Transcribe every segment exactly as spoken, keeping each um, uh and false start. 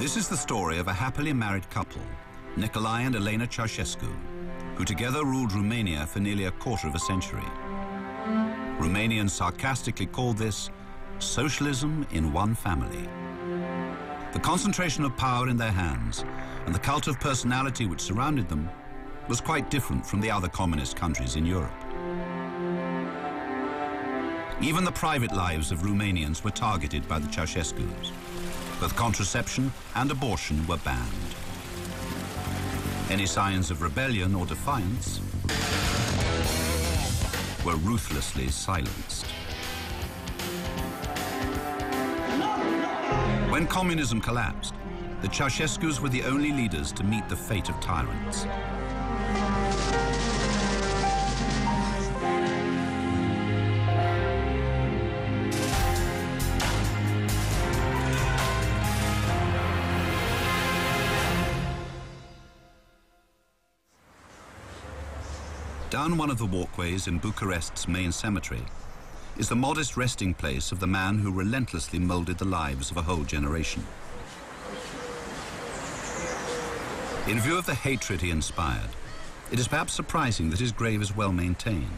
This is the story of a happily married couple, Nicolae and Elena Ceaușescu, who together ruled Romania for nearly a quarter of a century. Romanians sarcastically called this socialism in one family. The concentration of power in their hands and the cult of personality which surrounded them was quite different from the other communist countries in Europe. Even the private lives of Romanians were targeted by the Ceaușescus. Both contraception and abortion were banned. Any signs of rebellion or defiance were ruthlessly silenced. When communism collapsed, the Ceaușescus were the only leaders to meet the fate of tyrants. Down one of the walkways in Bucharest's main cemetery is the modest resting place of the man who relentlessly molded the lives of a whole generation. In view of the hatred he inspired, it is perhaps surprising that his grave is well maintained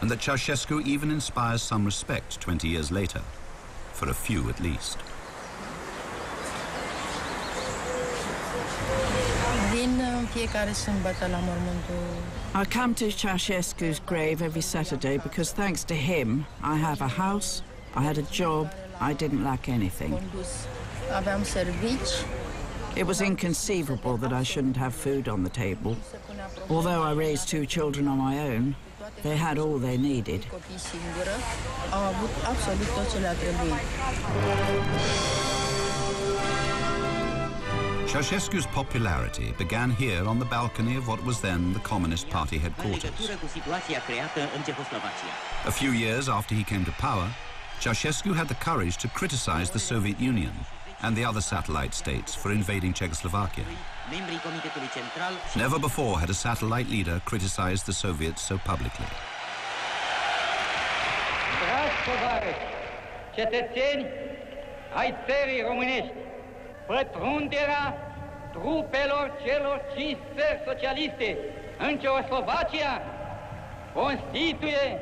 and that Ceaușescu even inspires some respect twenty years later, for a few at least. I come to Ceaușescu's grave every Saturday because thanks to him, I have a house, I had a job, I didn't lack anything. It was inconceivable that I shouldn't have food on the table. Although I raised two children on my own, they had all they needed. Ceaușescu's popularity began here on the balcony of what was then the Communist Party headquarters. A few years after he came to power, Ceaușescu had the courage to criticize the Soviet Union and the other satellite states for invading Czechoslovakia. Never before had a satellite leader criticized the Soviets so publicly. Pătrunderea trupelor celor cinci țări socialiste în Ceoslovacia constituie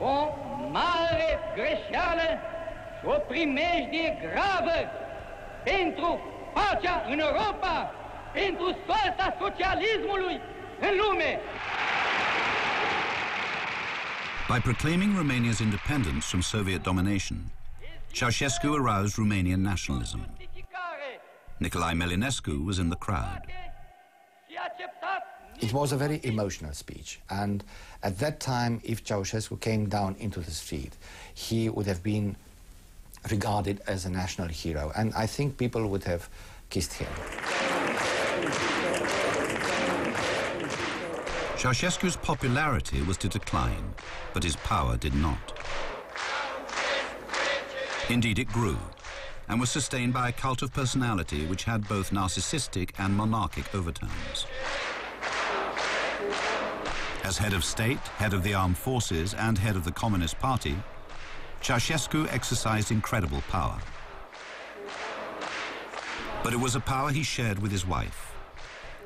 o mare greșeală și o primejdie gravă pentru pacea în Europa, pentru soarta socialismului în lume. By proclaiming Romania's independence from Soviet domination, Ceaușescu aroused Romanian nationalism. Nicolae Melinescu was in the crowd. It was a very emotional speech, and at that time, if Ceaușescu came down into the street, he would have been regarded as a national hero, and I think people would have kissed him. Ceaușescu's popularity was to decline, but his power did not. Indeed, it grew, and was sustained by a cult of personality which had both narcissistic and monarchic overtones. As head of state, head of the armed forces, and head of the Communist Party, Ceaușescu exercised incredible power. But it was a power he shared with his wife.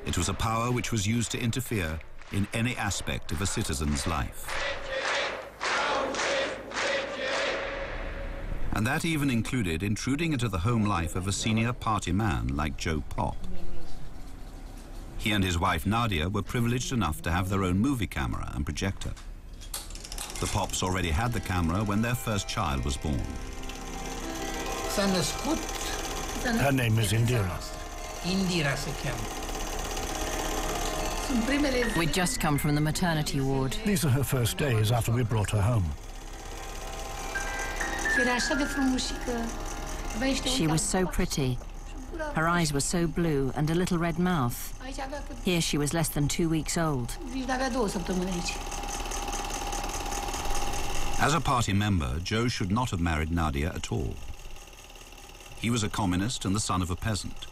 It was a power which was used to interfere in any aspect of a citizen's life. And that even included intruding into the home life of a senior party man like Joe Pop. He and his wife Nadia were privileged enough to have their own movie camera and projector. The Pops already had the camera when their first child was born. Her name is Indira. Indira se cheamă. We'd just come from the maternity ward. These are her first days after we brought her home. She was so pretty. Her eyes were so blue and a little red mouth. Here she was less than two weeks old. As a party member, Joe should not have married Nadia at all. He was a communist and the son of a peasant.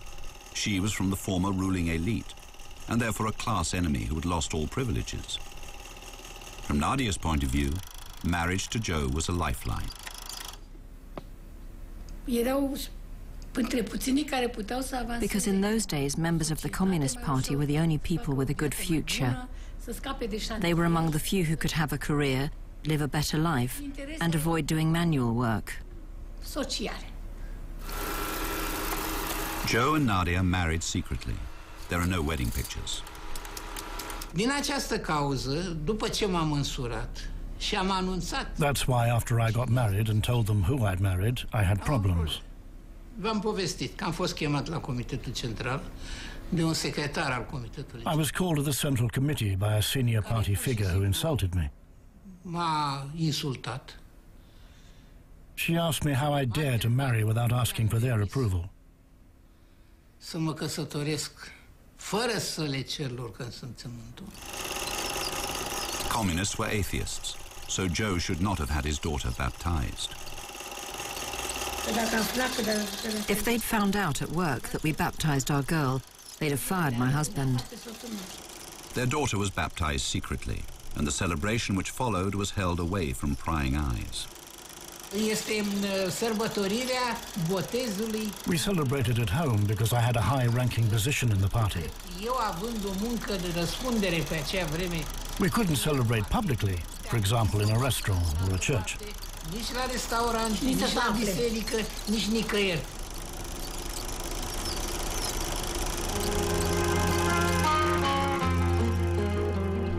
She was from the former ruling elite, and therefore a class enemy who had lost all privileges. From Nadia's point of view, marriage to Joe was a lifeline. Erau între puținii care puteau să avanseze. Because in those days, members of the Communist Party were the only people with a good future. They were among the few who could have a career, live a better life, and avoid doing manual work. Sociale. Joe and Nadia married secretly. There are no wedding pictures. Din această cauză, după ce m-am însurat și am anunțat... That's why after I got married and told them who I'd married, I had problems. V-am povestit că am fost chemat la Comitetul Central de un secretar al Comitetului. I was called to the Central Committee by a senior party figure who insulted me. M-a insultat. She asked me how I dared to marry without asking for their approval. Să mă căsătoresc fără să le cer lor consimțământul. Communists were atheists, so Joe should not have had his daughter baptized. If they'd found out at work that we baptized our girl, they'd have fired my husband. Their daughter was baptized secretly, and the celebration which followed was held away from prying eyes. We celebrated at home because I had a high-ranking position in the party. We couldn't celebrate publicly, for example, in a restaurant or a church. Nici la restaurant, nici la biserică, nici nicăieri.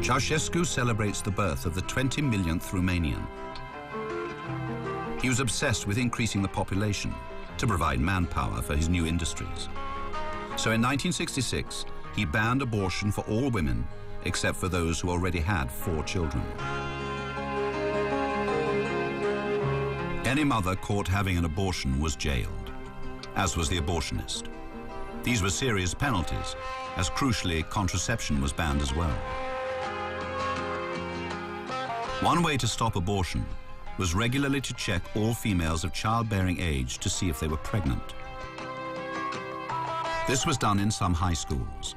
Ceaușescu celebrates the birth of the twenty millionth Romanian. He was obsessed with increasing the population to provide manpower for his new industries. So in nineteen sixty-six, he banned abortion for all women except for those who already had four children. Any mother caught having an abortion was jailed, as was the abortionist. These were serious penalties, as crucially contraception was banned as well. One way to stop abortion was regularly to check all females of childbearing age to see if they were pregnant. This was done in some high schools.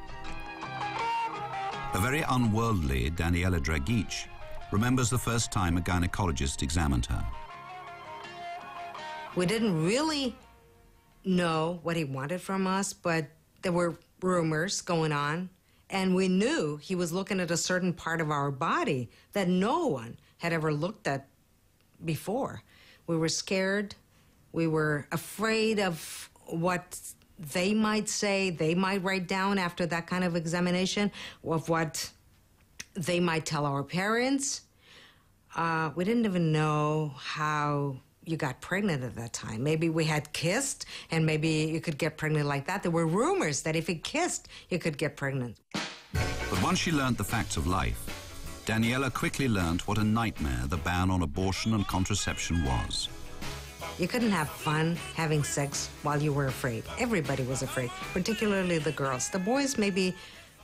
The very unworldly Daniela Dragić remembers the first time a gynecologist examined her. We didn't really know what he wanted from us, but there were rumors going on, and we knew he was looking at a certain part of our body that no one had ever looked at before. We were scared. We were afraid of what they might say, they might write down after that kind of examination, of what they might tell our parents. Uh, we didn't even know how you got pregnant at that time. Maybe we had kissed, and maybe you could get pregnant like that. There were rumors that if you kissed, you could get pregnant. But once she learned the facts of life, Daniela quickly learned what a nightmare the ban on abortion and contraception was. You couldn't have fun having sex while you were afraid. Everybody was afraid, particularly the girls. The boys maybe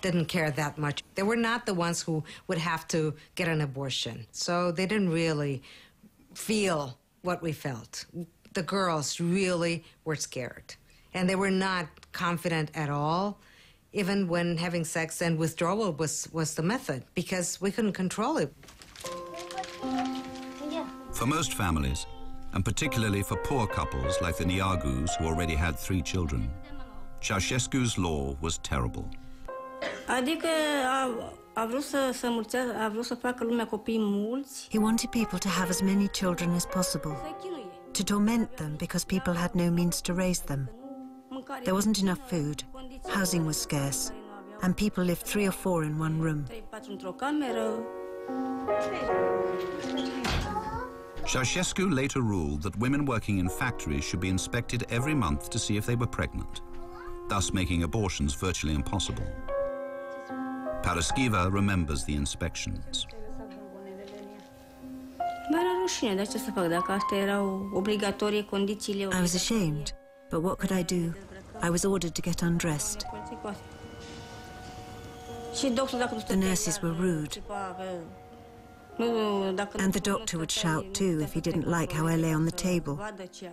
didn't care that much. They were not the ones who would have to get an abortion, so they didn't really feel what we felt. The girls really were scared, and they were not confident at all, even when having sex, and withdrawal was, was the method, because we couldn't control it. For most families, and particularly for poor couples like the Niagus who already had three children, Ceaușescu's law was terrible. Adică a, a vrut să se mulțească, a vrut să facă lumea copii mulți. He wanted people to have as many children as possible, to torment them because people had no means to raise them. There wasn't enough food, housing was scarce, and people lived three or four in one room. Ceaușescu later ruled that women working in factories should be inspected every month to see if they were pregnant, thus making abortions virtually impossible. Paraschiva remembers the inspections. I was ashamed, but what could I do? I was ordered to get undressed. The nurses were rude, and the doctor would shout too if he didn't like how I lay on the table,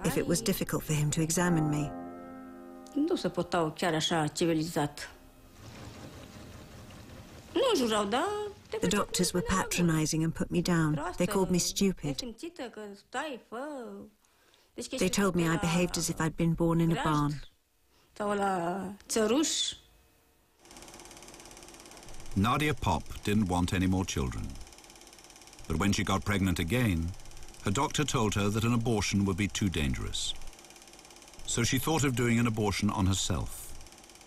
if it was difficult for him to examine me. Nu se purtau chiar așa civilizat. The doctors were patronizing and put me down. They called me stupid. They told me I behaved as if I'd been born in a barn. Nadia Pop didn't want any more children. But when she got pregnant again, her doctor told her that an abortion would be too dangerous. So she thought of doing an abortion on herself.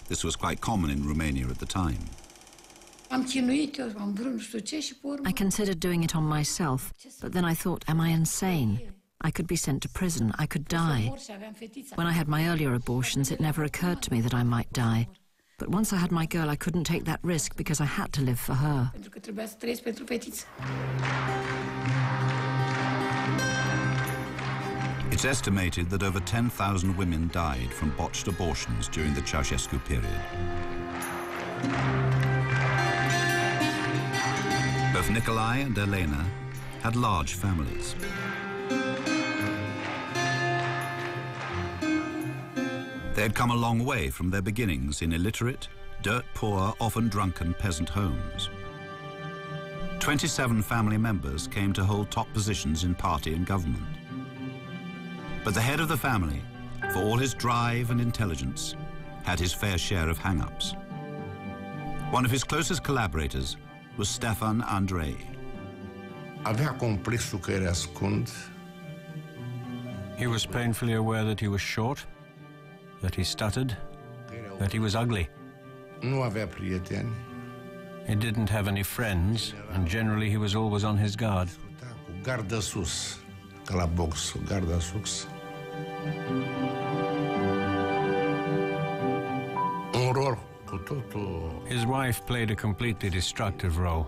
This was quite common in Romania at the time. I considered doing it on myself, but then I thought, am I insane? I could be sent to prison, I could die. When I had my earlier abortions, it never occurred to me that I might die. But once I had my girl, I couldn't take that risk because I had to live for her. It's estimated that over ten thousand women died from botched abortions during the Ceausescu period. Both Nicolae and Elena had large families. They had come a long way from their beginnings in illiterate, dirt-poor, often drunken peasant homes. twenty-seven family members came to hold top positions in party and government. But the head of the family, for all his drive and intelligence, had his fair share of hang-ups. One of his closest collaborators was Stefan Andrei. He was painfully aware that he was short, that he stuttered, that he was ugly. He didn't have any friends, and generally he was always on his guard. His wife played a completely destructive role.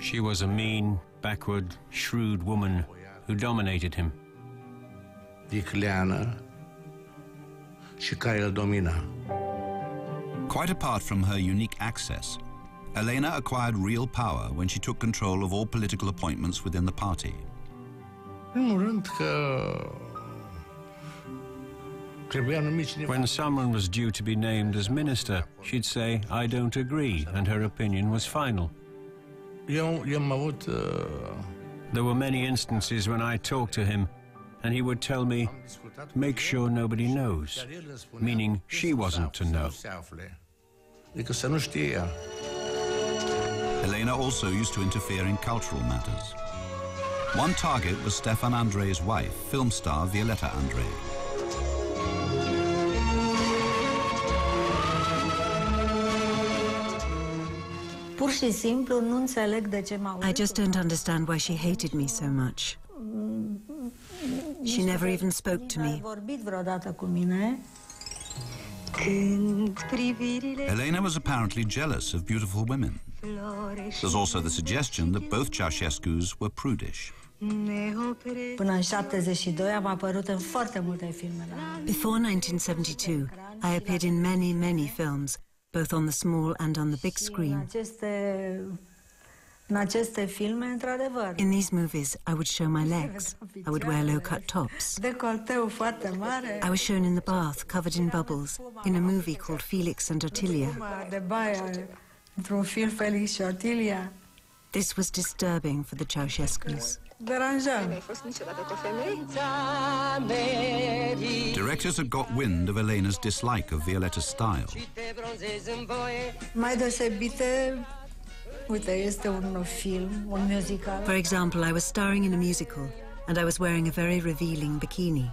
She was a mean, backward, shrewd woman who dominated him. Quite apart from her unique access, Elena acquired real power when she took control of all political appointments within the party. When someone was due to be named as minister, she'd say, I don't agree, and her opinion was final. There were many instances when I talked to him, and he would tell me, make sure nobody knows, meaning she wasn't to know. Elena also used to interfere in cultural matters. One target was Stefan Andrei's wife, film star Violeta Andre. I just don't understand why she hated me so much. She never even spoke to me. Elena was apparently jealous of beautiful women. There's also the suggestion that both Ceausescus were prudish. Before nineteen seventy-two, I appeared in many, many films, both on the small and on the big screen. In these movies, I would show my legs. I would wear low-cut tops. I was shown in the bath, covered in bubbles, in a movie called Felix and Ottilia. This was disturbing for the Ceausescus. Directors had got wind of Elena's dislike of Violeta's style. For example, I was starring in a musical and I was wearing a very revealing bikini.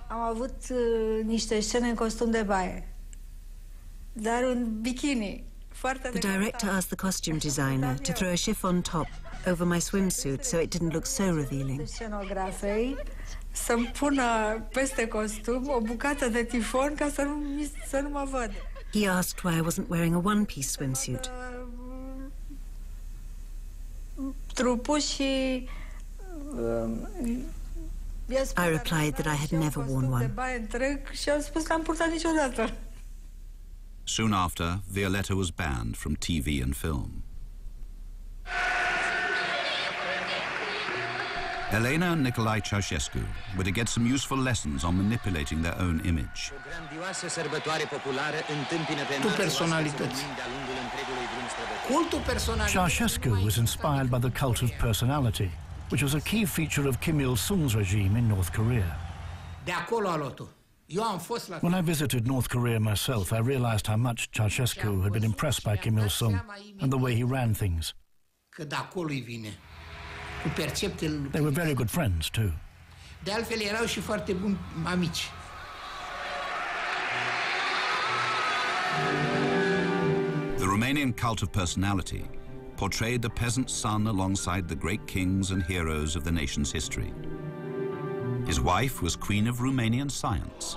The director asked the costume designer to throw a chiffon top over my swimsuit so it didn't look so revealing. He asked why I wasn't wearing a one-piece swimsuit. I replied that I had never worn one. Soon after, Violeta was banned from T V and film. Elena and Nicolae Ceaușescu were to get some useful lessons on manipulating their own image. Ceaușescu was inspired by the cult of personality, which was a key feature of Kim Il-sung's regime in North Korea. When I visited North Korea myself, I realized how much Ceaușescu had been impressed by Kim Il-sung and the way he ran things. They were very good friends, too. De altfel, erau și foarte buni amici. The Romanian cult of personality portrayed the peasant son alongside the great kings and heroes of the nation's history. His wife was queen of Romanian science.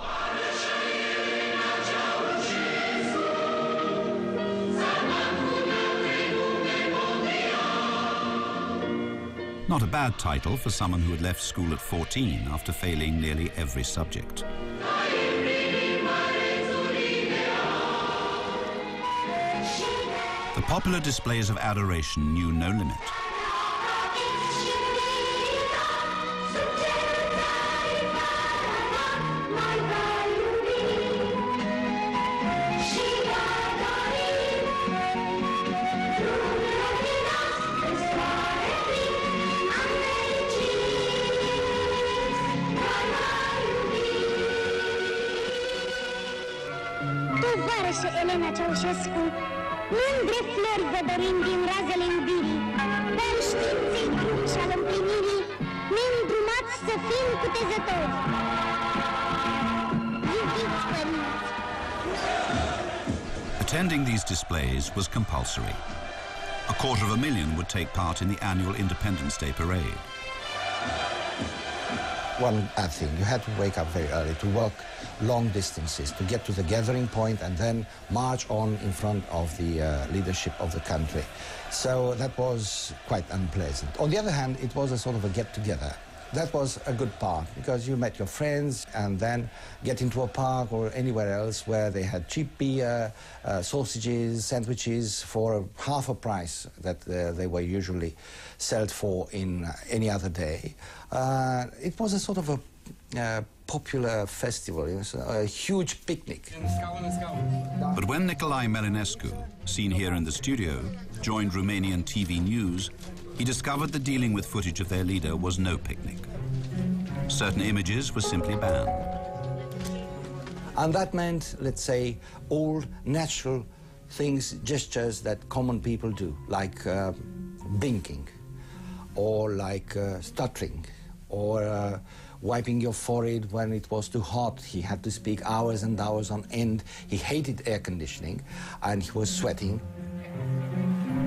Not a bad title for someone who had left school at fourteen after failing nearly every subject. The popular displays of adoration knew no limit. Și Elena Ceaușescu, mândre flori vă dorim din razele iubirii, dar științei și al împlinirii, ne îndrumați să fim cutezători. Iubiți părinți! Attending these displays was compulsory. A quarter of a million would take part in the annual Independence Day parade. One bad thing, you had to wake up very early to walk long distances, to get to the gathering point and then march on in front of the uh, leadership of the country. So that was quite unpleasant. On the other hand, it was a sort of a get-together. That was a good part because you met your friends and then get into a park or anywhere else where they had cheap beer, uh, sausages, sandwiches for half a price that uh, they were usually sold for in any other day. Uh, it was a sort of a uh, popular festival, it was a, a huge picnic. But when Nicolae Melinescu, seen here in the studio, joined Romanian T V news, he discovered that dealing with footage of their leader was no picnic. Certain images were simply banned. And that meant, let's say, all natural things, gestures that common people do, like uh, blinking, or like uh, stuttering, or uh, wiping your forehead when it was too hot. He had to speak hours and hours on end. He hated air conditioning, and he was sweating.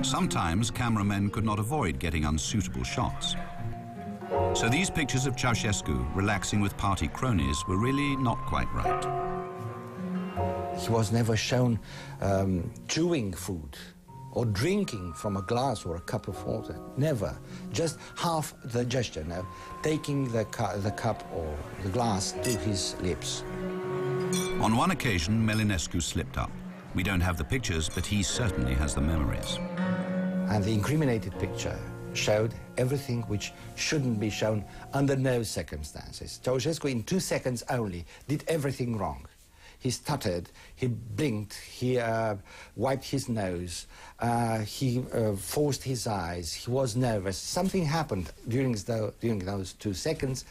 Sometimes cameramen could not avoid getting unsuitable shots. So these pictures of Ceaușescu relaxing with party cronies were really not quite right. He was never shown um, chewing food or drinking from a glass or a cup of water. Never. Just half the gesture now, taking the, cu the cup or the glass to his lips. On one occasion, Melinescu slipped up. We don't have the pictures, but he certainly has the memories. And the incriminated picture showed everything which shouldn't be shown under no circumstances. Ceaușescu, in two seconds only, did everything wrong. He stuttered, he blinked, he uh, wiped his nose, uh, he uh, forced his eyes, he was nervous. Something happened during, the, during those two seconds,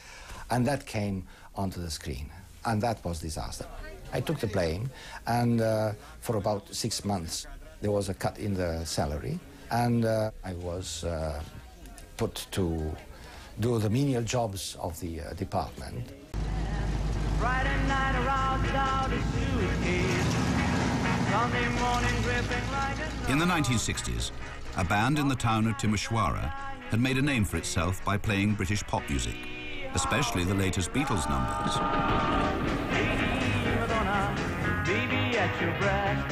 and that came onto the screen. And that was disaster. I took the blame, and uh, for about six months, there was a cut in the salary, and uh, I was uh, put to do the menial jobs of the uh, department. In the nineteen sixties, a band in the town of Timișoara had made a name for itself by playing British pop music, especially the latest Beatles numbers. Baby, at your breast,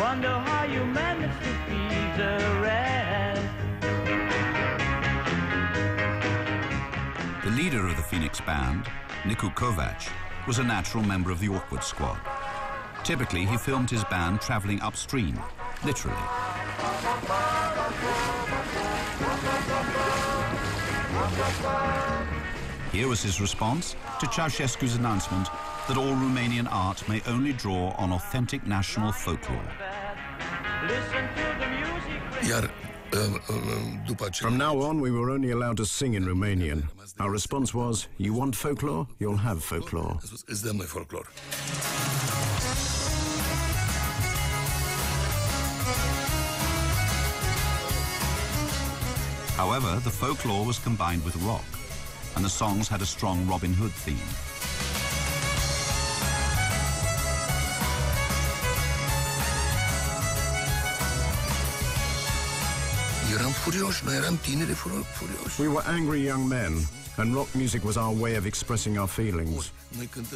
wonder how you manage to feed the rest. The leader of the Phoenix Band, Nicu Covaci, was a natural member of the Awkward Squad. Typically, he filmed his band traveling upstream, literally. Here was his response to Ceausescu's announcement that all Romanian art may only draw on authentic national folklore. Iar, după ce... From now on, we were only allowed to sing in Romanian. Our response was, you want folklore? You'll have folklore. Îți dăm noi folklore. However, the folklore was combined with rock, and the songs had a strong Robin Hood theme. We were angry young men, and rock music was our way of expressing our feelings.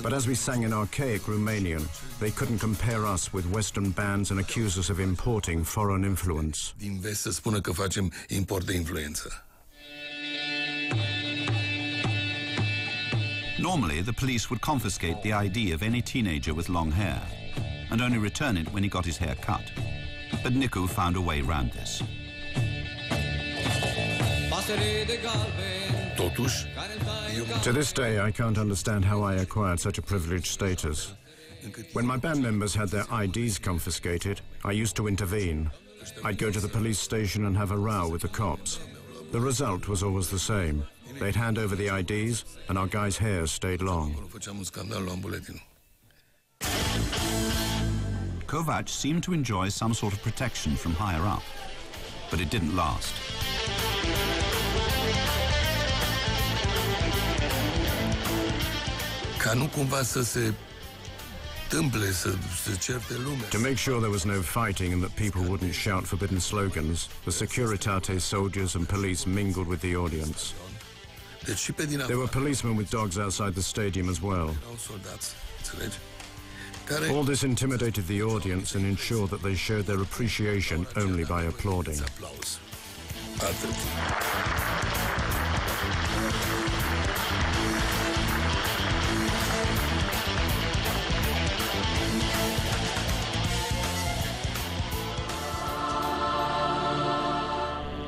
But as we sang in archaic Romanian, they couldn't compare us with Western bands and accuse us of importing foreign influence. Din vest să spună că facem import de influență. Normally, the police would confiscate the I D of any teenager with long hair, and only return it when he got his hair cut. But Nicu found a way round this. To this day, I can't understand how I acquired such a privileged status. When my band members had their I Ds confiscated, I used to intervene. I'd go to the police station and have a row with the cops. The result was always the same. They'd hand over the I Ds, and our guys' hair stayed long. Covaci seemed to enjoy some sort of protection from higher up, but it didn't last. To make sure there was no fighting and that people wouldn't shout forbidden slogans, the Securitate soldiers and police mingled with the audience. There were policemen with dogs outside the stadium as well. All this intimidated the audience and ensured that they showed their appreciation only by applauding.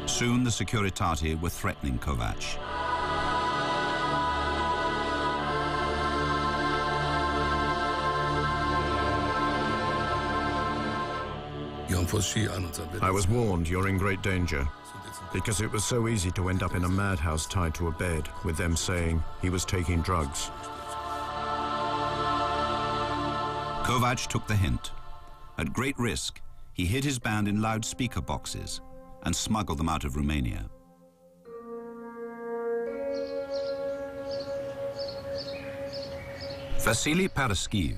Soon the Securitate were threatening Covaci. I was warned, you're in great danger, because it was so easy to end up in a madhouse tied to a bed, with them saying he was taking drugs. Covaci took the hint. At great risk, he hid his band in loudspeaker boxes and smuggled them out of Romania. Vasile Paraschiv,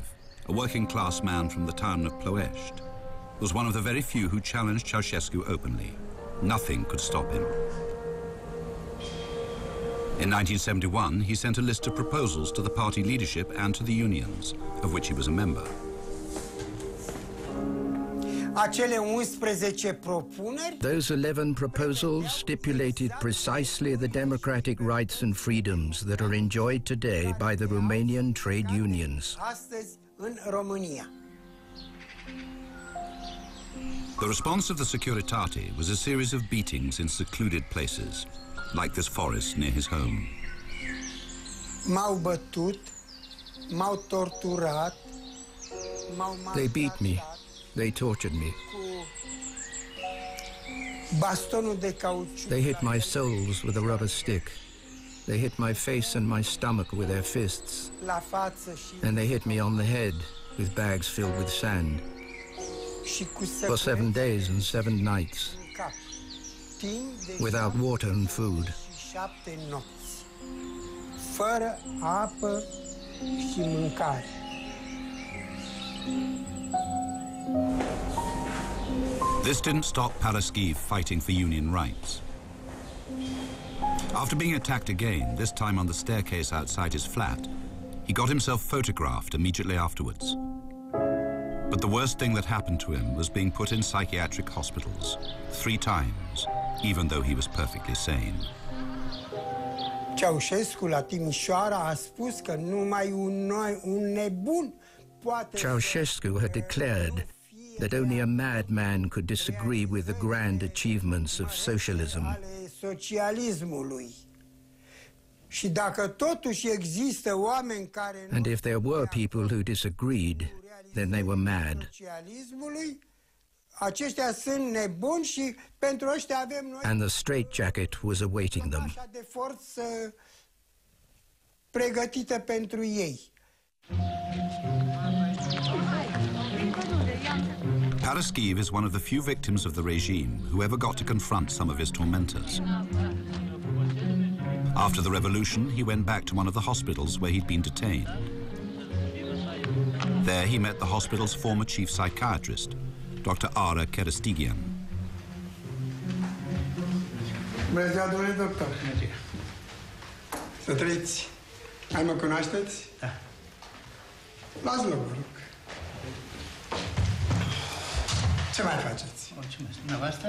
a working-class man from the town of Ploiești, was one of the very few who challenged Ceausescu openly. Nothing could stop him. In nineteen seventy-one, he sent a list of proposals to the party leadership and to the unions, of which he was a member. Those eleven proposals stipulated precisely the democratic rights and freedoms that are enjoyed today by the Romanian trade unions. The response of the Securitate was a series of beatings in secluded places, like this forest near his home. They beat me. They tortured me. They hit my soles with a rubber stick. They hit my face and my stomach with their fists. And they hit me on the head with bags filled with sand. For seven days and seven nights, without water and food. This didn't stop Paraschiv fighting for union rights. After being attacked again, this time on the staircase outside his flat, he got himself photographed immediately afterwards. But the worst thing that happened to him was being put in psychiatric hospitals three times, even though he was perfectly sane. Ceaușescu la Timișoara a spus că numai un un nebun poate. Ceausescu had declared that only a madman could disagree with the grand achievements of socialism. Și dacă totuși există oameni care... And if there were people who disagreed, then they were mad. Aceștia sunt nebuni și pentru ăștia avem noi... And the straitjacket was awaiting them. Așa de forță pregătită pentru ei. Paraschiv is one of the few victims of the regime who ever got to confront some of his tormentors. After the revolution, he went back to one of the hospitals where he'd been detained. There he met the hospital's former chief psychiatrist, Doctor Ara Kerastigian. Bună ziua, domnule doctor. Bună ziua. Să trăiți. Hai, mă cunoașteți? Da. Las-l, vă rog. Ce mai faceți?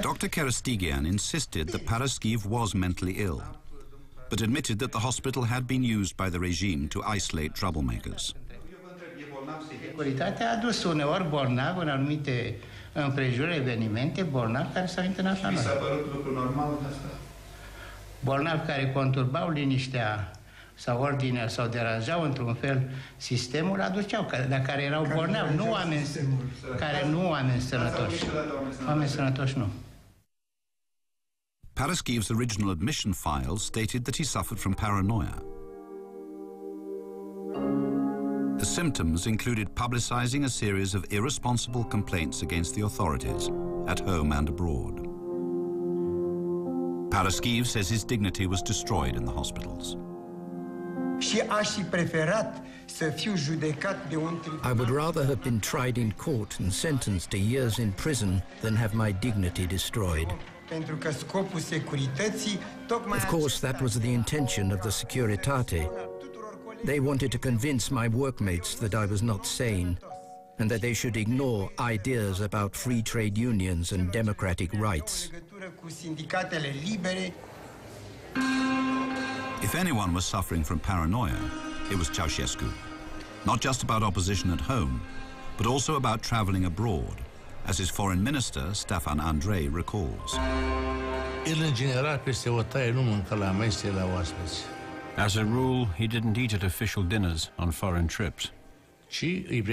Doctor Kerastigian insisted that Paraschiv was mentally ill, but admitted that the hospital had been used by the regime to isolate troublemakers. Securitatea a dus uneori bolnav în anumite împrejurări, evenimente, bolnavi care s-au internațional. Mi s-a părut lucru normal asta? Bolnavi care conturbau liniștea sau ordinea sau deranjau într-un fel sistemul, aduceau, dar care erau care bolnavi, nu oameni, sistemul, care nu oameni sănătoși. Oameni sănătoși nu. Paraschiv's original admission file stated that he suffered from paranoia. The symptoms included publicizing a series of irresponsible complaints against the authorities, at home and abroad. Paraschiv says his dignity was destroyed in the hospitals. I would rather have been tried in court and sentenced to years in prison than have my dignity destroyed. Of course, that was the intention of the Securitate. They wanted to convince my workmates that I was not sane and that they should ignore ideas about free trade unions and democratic rights. If anyone was suffering from paranoia, it was Ceausescu. Not just about opposition at home, but also about travelling abroad, as his foreign minister, Stefan Andrei, recalls. El, în general, peste o taie nu mânca la mese la oaspeți. As a rule, he didn't eat at official dinners on foreign trips. He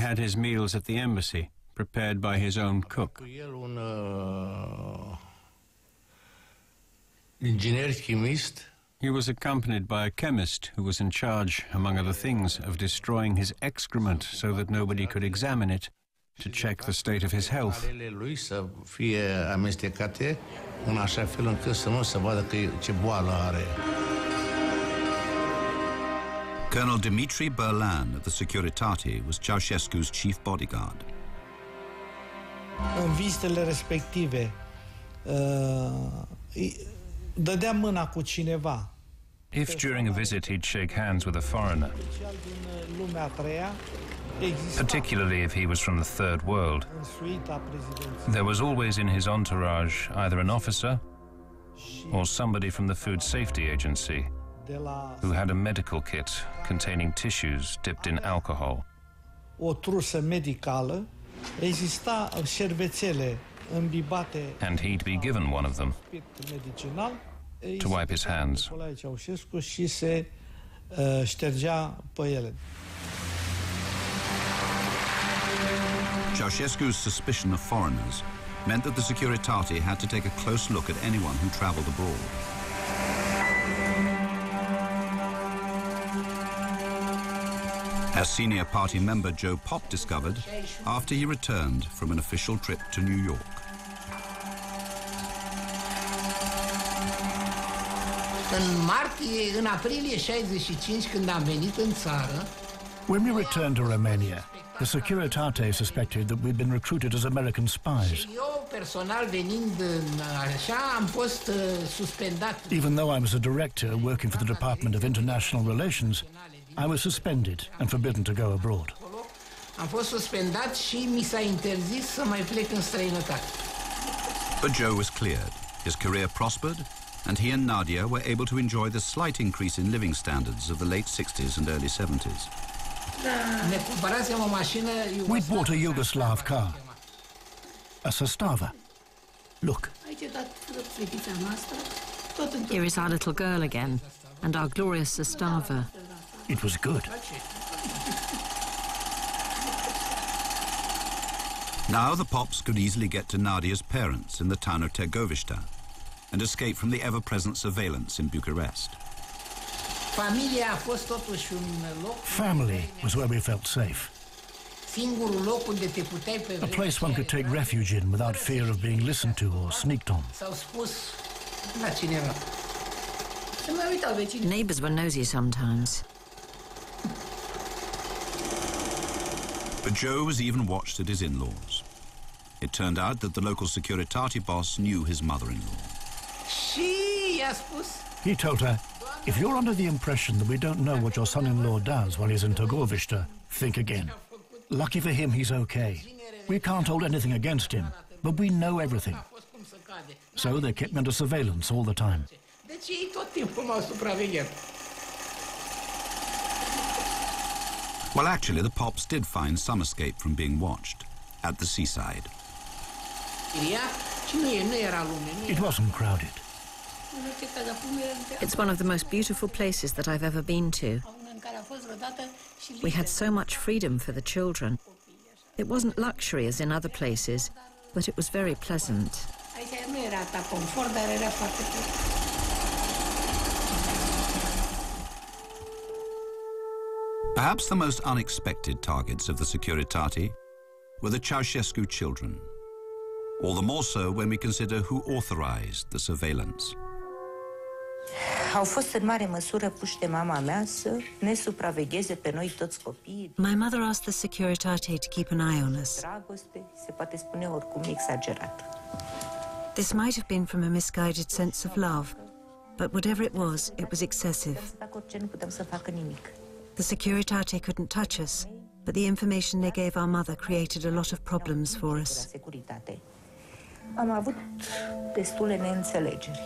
had his meals at the embassy, prepared by his own cook. He was accompanied by a chemist who was in charge, among other things, of destroying his excrement so that nobody could examine it, to check the state of his health. Colonel Dimitri Burlan of the Securitate was Ceausescu's chief bodyguard. În vizitele respective, dădea mâna cu cineva. If during a visit he'd shake hands with a foreigner, particularly if he was from the Third World, there was always in his entourage either an officer or somebody from the Food Safety Agency who had a medical kit containing tissues dipped in alcohol. And he'd be given one of them to wipe his hands. Ceausescu's suspicion of foreigners meant that the Securitate had to take a close look at anyone who travelled abroad. As senior party member Joe Pop discovered after he returned from an official trip to New York. În martie, în aprilie șaizeci și cinci, când am venit în țară, when we returned to Romania, the Securitate suspected that we'd been recruited as American spies. Even though I was a director working for the Department of International Relations, I was suspended and forbidden to go abroad. But Joe was cleared, his career prospered, and he and Nadia were able to enjoy the slight increase in living standards of the late sixties and early seventies. We bought a Yugoslav car, a Sastava. Look, Here is our little girl again, and our glorious zastava. It was good. Now the Pops could easily get to Nadia's parents in the town of Tergovishta and escape from the ever-present surveillance in Bucharest. Family was where we felt safe. A place one could take refuge in without fear of being listened to or sneaked on. Neighbours were nosy sometimes. But Joe was even watched at his in-laws. It turned out that the local Securitate boss knew his mother-in-law. He told her, if you're under the impression that we don't know what your son-in-law does while he's in Târgoviște, think again. Lucky for him, he's okay. We can't hold anything against him, but we know everything. So they kept me under surveillance all the time. Well, actually, the Pops did find some escape from being watched at the seaside. It wasn't crowded. It's one of the most beautiful places that I've ever been to. We had so much freedom for the children. It wasn't luxury as in other places, but it was very pleasant. Perhaps the most unexpected targets of the Securitate were the Ceaușescu children, all the more so when we consider who authorized the surveillance. My mother asked the Securitate to keep an eye on us. This might have been from a misguided sense of love, but whatever it was, it was excessive. The Securitate couldn't touch us, but the information they gave our mother created a lot of problems for us. Am avut destule neînțelegeri.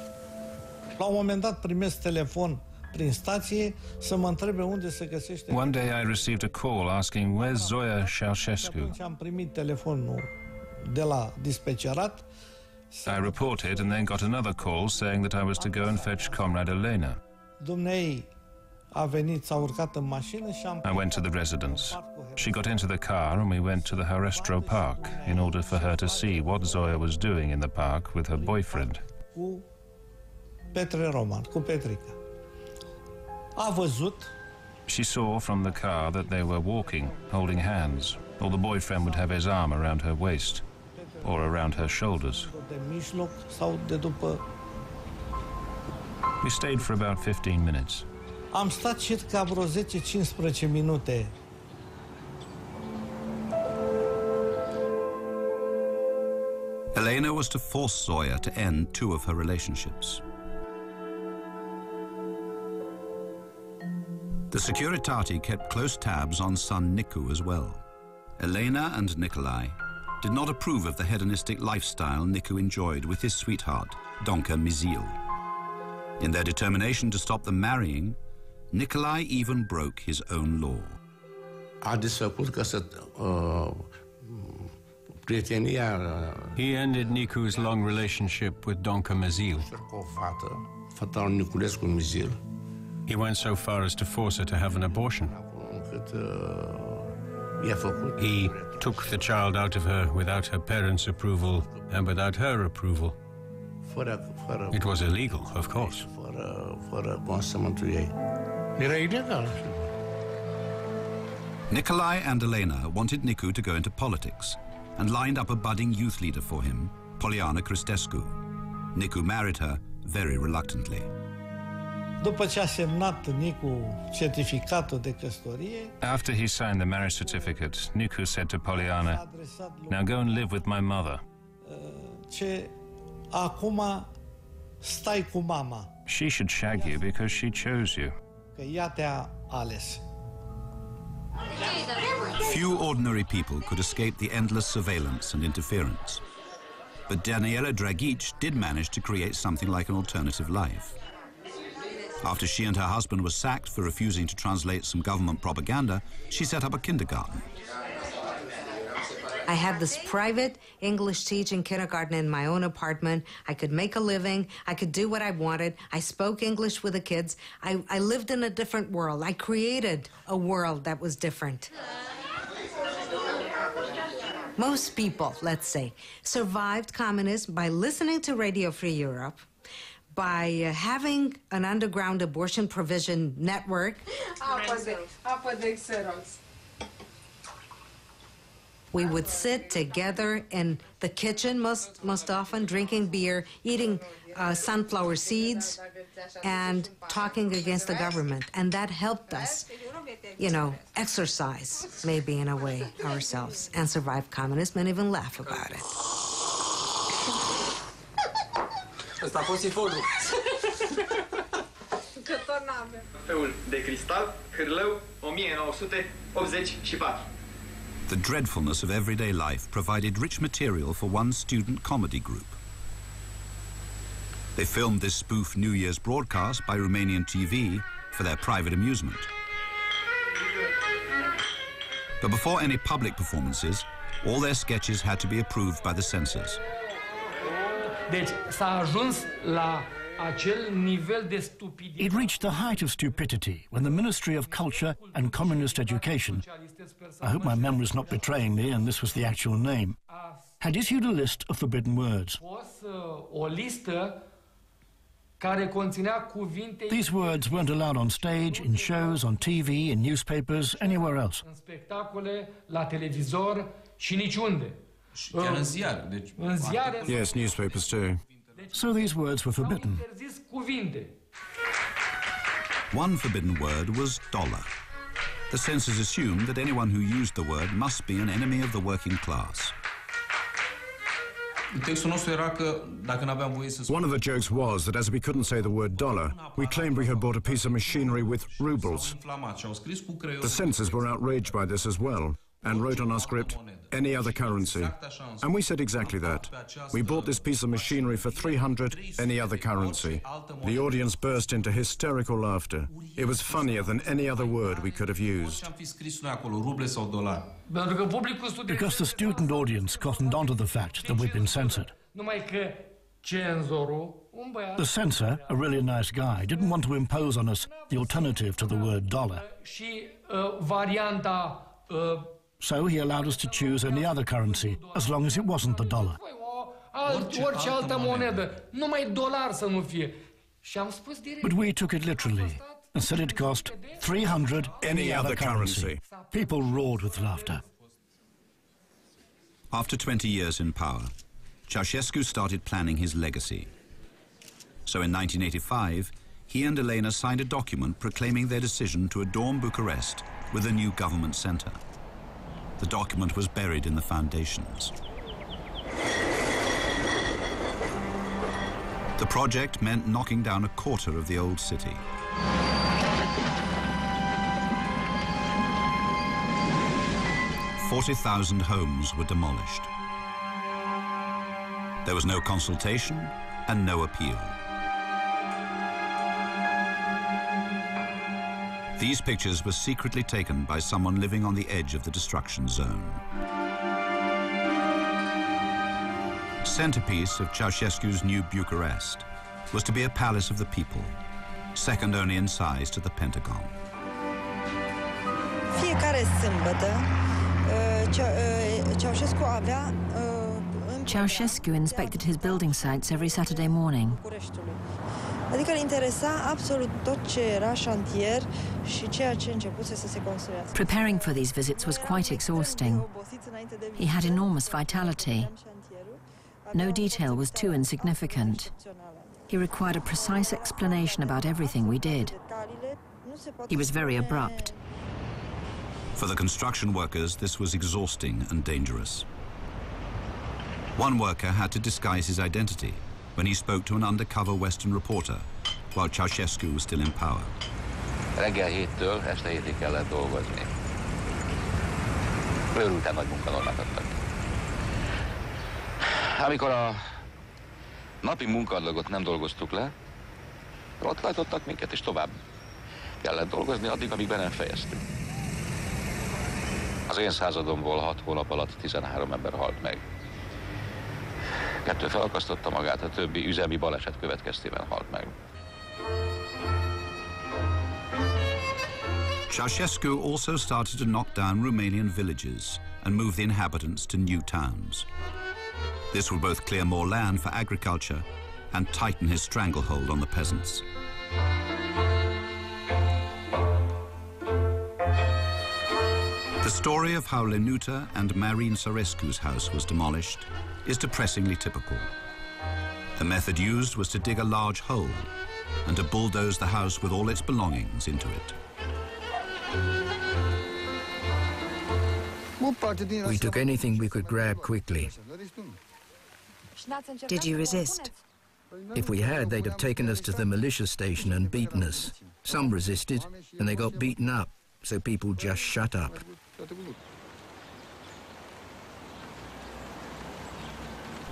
La un moment dat primesc telefon prin stație să mă întrebe unde se găsește. One day I received a call asking where's Zoya Ceaușescu. Am primit telefonul de la dispecerat. I reported and then got another call saying that I was to go and fetch Comrade Elena. Dumnei a venit, s-a urcat în mașină și am I went to the residence. She got into the car and we went to the Herestro Park in order for her to see what Zoya was doing in the park with her boyfriend. Cu Petre Roman, cu Petrica. A văzut. She saw from the car that they were walking, holding hands, or the boyfriend would have his arm around her waist or around her shoulders. De mijloc sau de după. We stayed for about fifteen minutes. Am stat circa vreo zece cincisprezece minute. Elena was to force Zoya to end two of her relationships. The Securitate kept close tabs on son Nicu as well. Elena and Nicolae did not approve of the hedonistic lifestyle Nicu enjoyed with his sweetheart, Doina Mizil. In their determination to stop them marrying, Nicolae even broke his own law. He ended Nicu's long relationship with Doina Mizil. He went so far as to force her to have an abortion. He took the child out of her without her parents' approval and without her approval. It was illegal, of course. Nicolae and Elena wanted Nicu to go into politics and lined up a budding youth leader for him, Poliana Cristescu. Nicu married her very reluctantly. După ce a semnat Nicu certificatul de căsătorie, after he signed the marriage certificate, Nicu said to Poliana, "Now go and live with my mother." Ce acum stai cu mama. She should shag you because she chose you. Că ea te-a ales. Few ordinary people could escape the endless surveillance and interference, but Daniela Dragić did manage to create something like an alternative life. After she and her husband were sacked for refusing to translate some government propaganda, she set up a kindergarten. I had this private English teaching kindergarten in my own apartment. I could make a living. I could do what I wanted. I spoke English with the kids. I, I lived in a different world. I created a world that was different. Most people, let's say, survived communism by listening to Radio Free Europe, by uh, having an underground abortion provision network. We would sit together in the kitchen, most, most often, drinking beer, eating uh, sunflower seeds, and talking against the government. And that helped us, you know, exercise, maybe in a way, ourselves, and survive communism and even laugh about it. Ăsta a fost sifozul. Că tot n-avem. Trofeul de cristal, Hârlău, o mie nouă sute optzeci și patru. The dreadfulness of everyday life provided rich material for one student comedy group. They filmed this spoof New Year's broadcast by Romanian T V for their private amusement. But before any public performances, all their sketches had to be approved by the censors. Deci, s-a ajuns la acel nivel de stupiditate. It reached the height of stupidity when the Ministry of Culture and Communist Education, I hope my memory is not betraying me and this was the actual name, had issued a list of forbidden words. O listă care conținea cuvinte. These words weren't allowed on stage, in shows, on T V, in newspapers, anywhere else. În spectacole, la televizor și niciunde. Yes, newspapers too. So these words were forbidden. One forbidden word was dollar. The censors assumed that anyone who used the word must be an enemy of the working class. One of the jokes was that as we couldn't say the word dollar, we claimed we had bought a piece of machinery with rubles. The censors were outraged by this as well, and wrote on our script, any other currency. And we said exactly that. We bought this piece of machinery for three hundred, any other currency. The audience burst into hysterical laughter. It was funnier than any other word we could have used. Because the student audience cottoned onto the fact that we'd been censored. The censor, a really nice guy, didn't want to impose on us the alternative to the word dollar. So he allowed us to choose any other currency, as long as it wasn't the dollar. But we took it literally and said it cost three hundred any other currency. People roared with laughter. After twenty years in power, Ceausescu started planning his legacy. So in nineteen eighty-five, he and Elena signed a document proclaiming their decision to adorn Bucharest with a new government centre. The document was buried in the foundations. The project meant knocking down a quarter of the old city. forty thousand homes were demolished. There was no consultation and no appeal. These pictures were secretly taken by someone living on the edge of the destruction zone. Centerpiece of Ceausescu's new Bucharest was to be a palace of the people, second only in size to the Pentagon. Fiecare sâmbătă, Ceaușescu avea. Ceausescu inspected his building sites every Saturday morning. Preparing for these visits was quite exhausting. He had enormous vitality. No detail was too insignificant. He required a precise explanation about everything we did. He was very abrupt. For the construction workers, this was exhausting and dangerous. One worker had to disguise his identity when he spoke to an undercover Western reporter while Ceausescu was still in power. Az én századomból hat hónap alatt tizenhárom ember halt meg. Kettő felakasztotta magát, a többi üzemi baleset következtében halt meg. Ceausescu also started to knock down Romanian villages and move the inhabitants to new towns. This would both clear more land for agriculture and tighten his stranglehold on the peasants. The story of how Lenuta and Marian Sarescu's house was demolished is depressingly typical. The method used was to dig a large hole and to bulldoze the house with all its belongings into it. We took anything we could grab quickly. Did you resist? If we had, they'd have taken us to the militia station and beaten us. Some resisted, and they got beaten up, so people just shut up.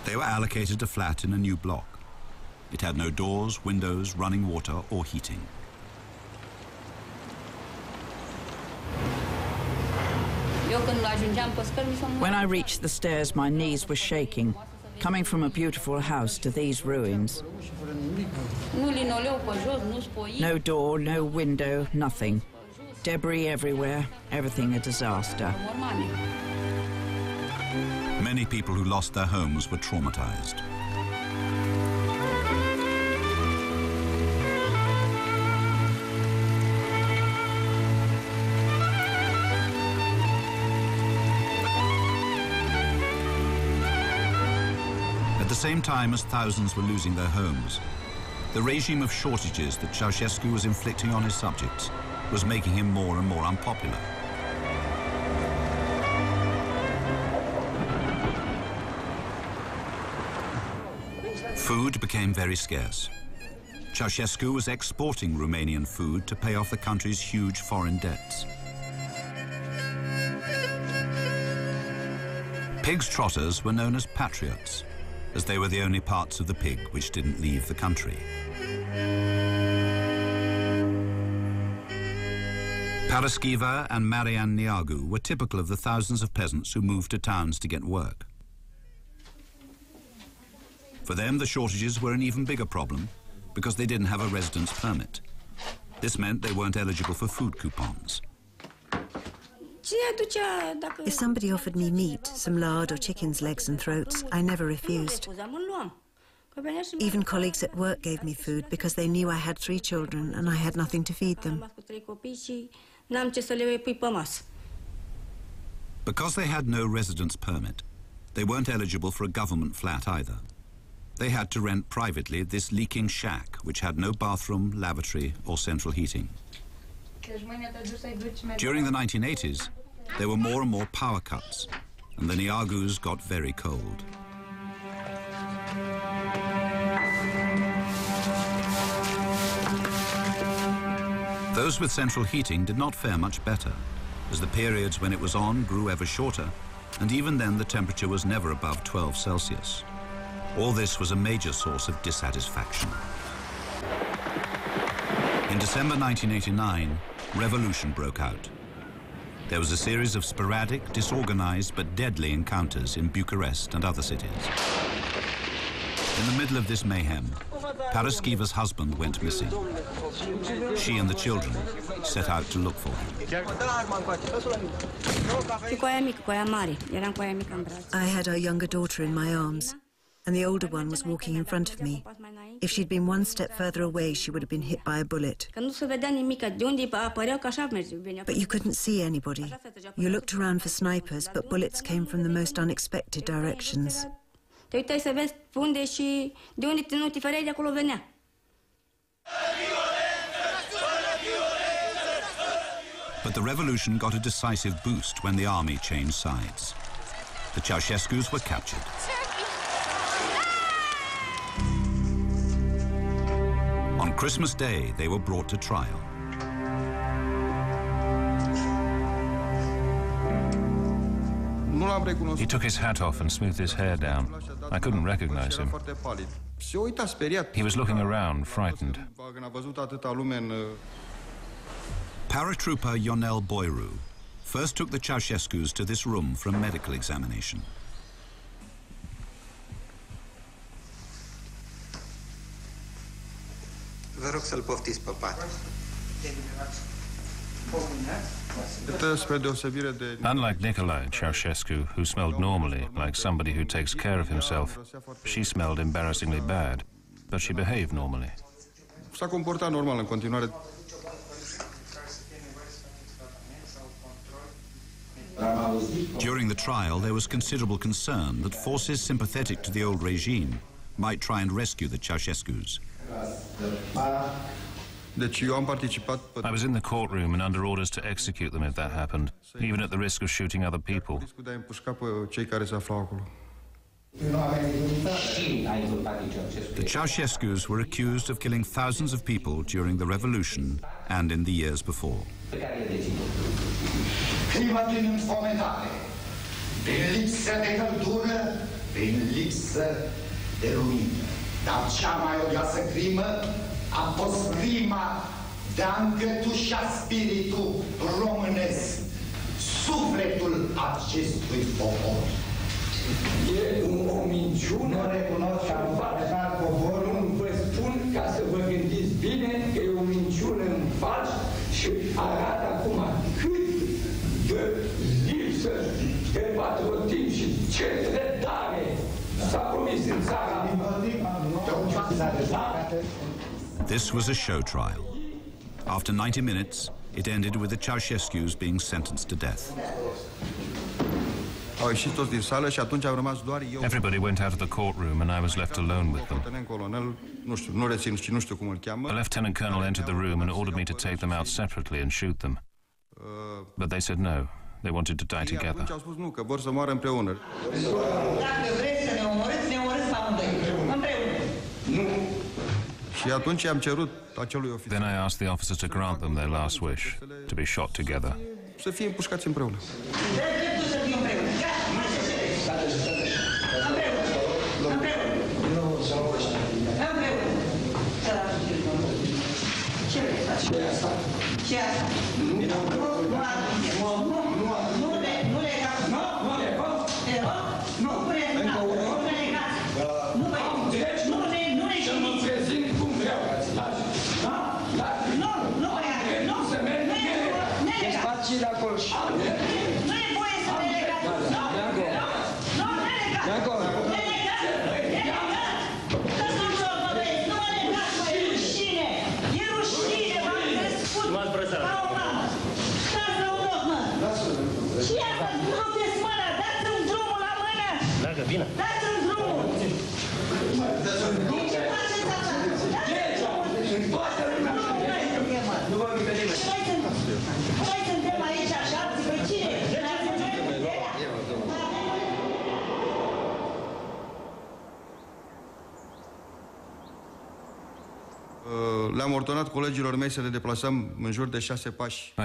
They were allocated a flat in a new block. It had no doors, windows, running water, or heating. When I reached the stairs, my knees were shaking, coming from a beautiful house to these ruins. No door, no window, nothing. Debris everywhere, everything a disaster. Many people who lost their homes were traumatized. At the same time as thousands were losing their homes, the regime of shortages that Ceausescu was inflicting on his subjects was making him more and more unpopular. Food became very scarce. Ceausescu was exporting Romanian food to pay off the country's huge foreign debts. Pigs' trotters were known as patriots, as they were the only parts of the pig which didn't leave the country. Paraschiva and Marian Niagu were typical of the thousands of peasants who moved to towns to get work. For them, the shortages were an even bigger problem because they didn't have a residence permit. This meant they weren't eligible for food coupons. If somebody offered me meat, some lard or chicken's legs and throats, I never refused. Even colleagues at work gave me food because they knew I had three children and I had nothing to feed them. Because they had no residence permit, they weren't eligible for a government flat either. They had to rent privately this leaking shack, which had no bathroom, lavatory or central heating. During the nineteen eighties, there were more and more power cuts, and the Niagus got very cold. Those with central heating did not fare much better, as the periods when it was on grew ever shorter, and even then the temperature was never above twelve Celsius. All this was a major source of dissatisfaction. In December nineteen eighty-nine, revolution broke out. There was a series of sporadic, disorganized, but deadly encounters in Bucharest and other cities. In the middle of this mayhem, Paraschiva's husband went missing. She and the children set out to look for him. I had our younger daughter in my arms, and the older one was walking in front of me. If she'd been one step further away, she would have been hit by a bullet. But you couldn't see anybody. You looked around for snipers, but bullets came from the most unexpected directions. But the revolution got a decisive boost when the army changed sides. The Ceausescus were captured. On Christmas Day, they were brought to trial. He took his hat off and smoothed his hair down. I couldn't recognize him. He was looking around, frightened. Paratrooper Ionel Boiru first took the Ceausescus to this room for a medical examination. Vă rog să-l poftiți pe pat. Unlike Nicolae Ceaușescu, who smelled normally like somebody who takes care of himself, she smelled embarrassingly bad, but she behaved normally. S-a comportat normal în continuare. During the trial, there was considerable concern that forces sympathetic to the old regime might try and rescue the Ceaușescus. I was in the courtroom and under orders to execute them if that happened, even at the risk of shooting other people. The Ceaușescus were accused of killing thousands of people during the revolution and in the years before. Dar cea mai odioasă crimă a fost crima de a îngătușa spiritul românesc, sufletul acestui popor. E o minciună, nu recunosc și am falsat poporul, vă spun ca să vă gândiți bine că e o minciună în fals și arată acum cât de lipsă de patriotism și ce trădare s-a promis în țara. This was a show trial. After ninety minutes, it ended with the Ceaușescus being sentenced to death. Everybody went out of the courtroom and I was left alone with them. The lieutenant colonel entered the room and ordered me to take them out separately and shoot them. But they said no, they wanted to die together. Then I asked the officer to grant them their last wish, to be shot together. I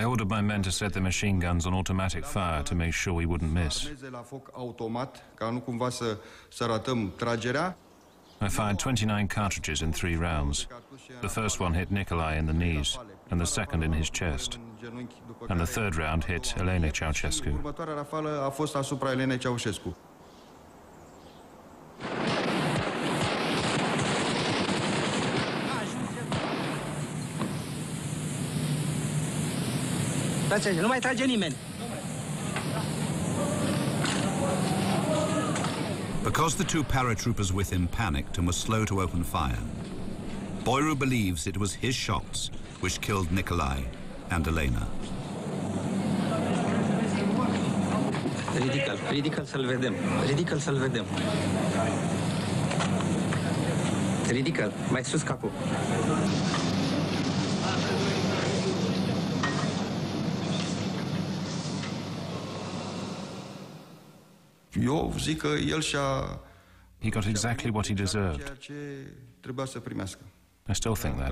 ordered my men to set the machine guns on automatic fire to make sure we wouldn't miss. I fired twenty-nine cartridges in three rounds. The first one hit Nicolae in the knees, and the second in his chest. And the third round hit Elena Ceaușescu. Nu mai trage nimeni. Because the two paratroopers with him panicked and were slow to open fire, Boiru believes it was his shots which killed Nicolae and Elena. Ridică-l, ridică-l să-l vedem, ridică-l să-l vedem. Ridică-l, mai sus capul. He got exactly what he deserved. I still think that.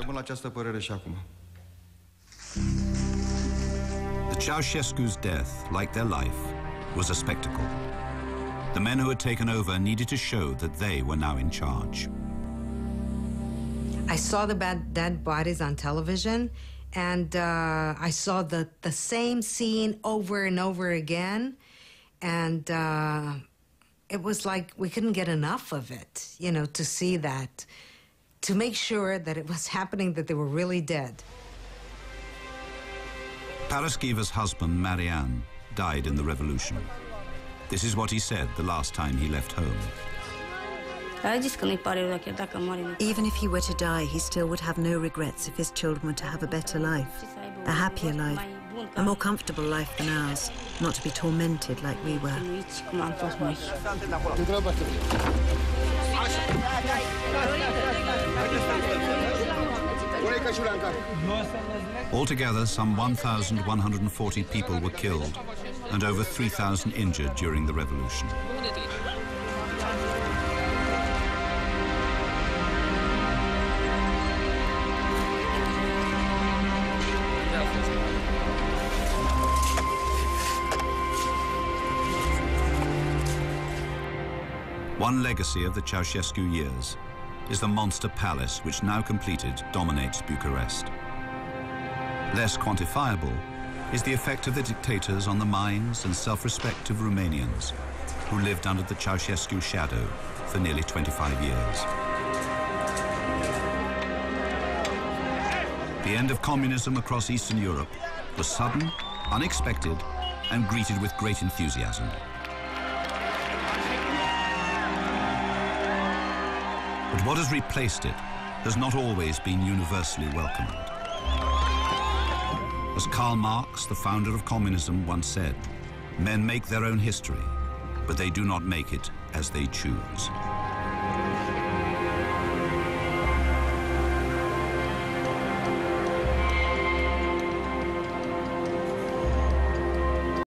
The Ceaușescu's death, like their life, was a spectacle. The men who had taken over needed to show that they were now in charge. I saw the dead bodies on television, And uh, I saw the, the same scene over and over again. And uh, it was like we couldn't get enough of it, you know, to see that, to make sure that it was happening, that they were really dead. Paraschiva's husband, Marian, died in the revolution. This is what he said the last time he left home. Even if he were to die, he still would have no regrets if his children were to have a better life, a happier life, a more comfortable life than ours, not to be tormented like we were. Altogether, some one thousand one hundred forty people were killed and over three thousand injured during the revolution. One legacy of the Ceausescu years is the monster palace which, now completed, dominates Bucharest. Less quantifiable is the effect of the dictators on the minds and self-respect of Romanians who lived under the Ceausescu shadow for nearly twenty-five years. The end of communism across Eastern Europe was sudden, unexpected, and greeted with great enthusiasm. But what has replaced it has not always been universally welcomed. As Karl Marx, the founder of communism, once said, "Men make their own history, but they do not make it as they choose."